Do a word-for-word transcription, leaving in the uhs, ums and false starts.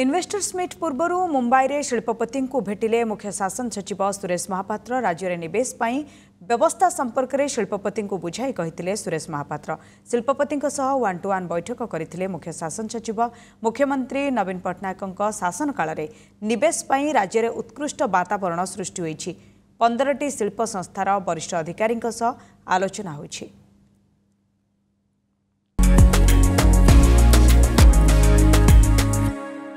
Investors meet पूर्व मुंबई में शिल्पपति को भेटिले मुख्य शासन सचिव सुरेश महापात्र। राज्य में निवेश व्यवस्था संपर्क में शिल्पपति को बुझाई कहते सुरेश महापात्र। शिल्पपति वन टू वन बैठक करते मुख्य शासन सचिव। मुख्यमंत्री नवीन पट्टनायक शासन काल में निवेश राज्य में उत्कृष्ट वातावरण सृष्टि होती। पंद्रह शिल्प संस्थार वरिष्ठ अधिकारी आलोचना होती।